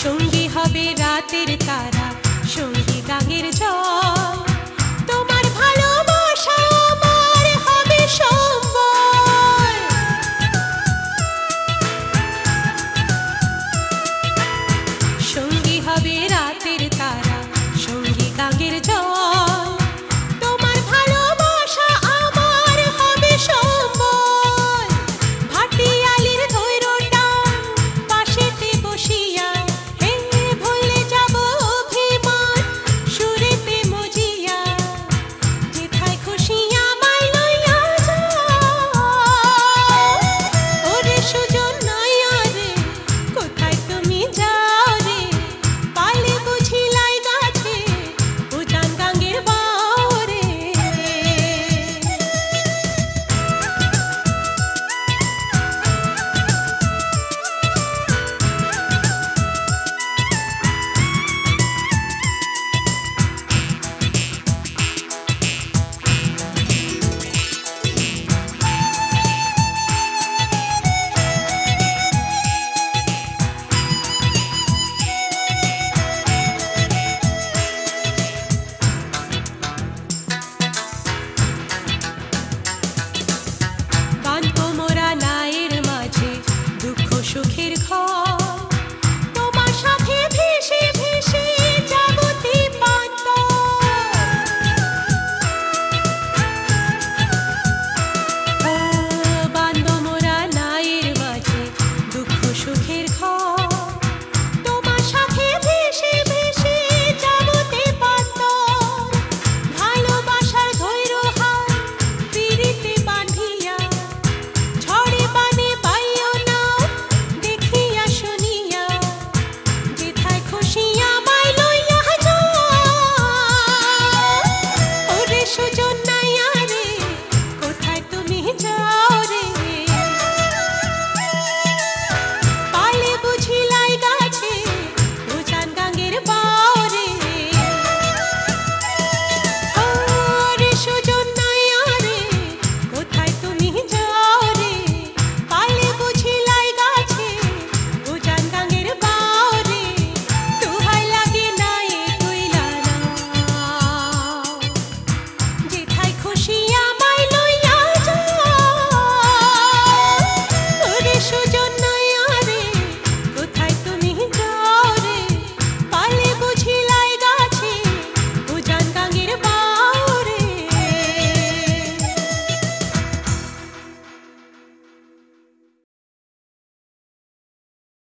संगी हबे रातेर तारा।